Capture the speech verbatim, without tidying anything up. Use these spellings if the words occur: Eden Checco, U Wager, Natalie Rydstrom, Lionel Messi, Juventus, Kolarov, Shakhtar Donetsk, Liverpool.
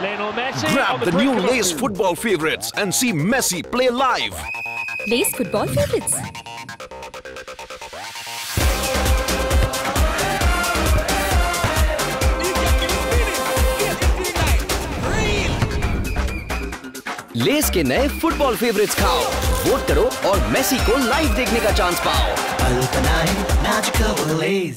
Lionel Messi. Grab the, the new Lace Football Favorites and see Messi play live. Lace Football Favorites. Lace के नए football favourites खाओ, vote करो और Messi को live देखने का चांस पाओ।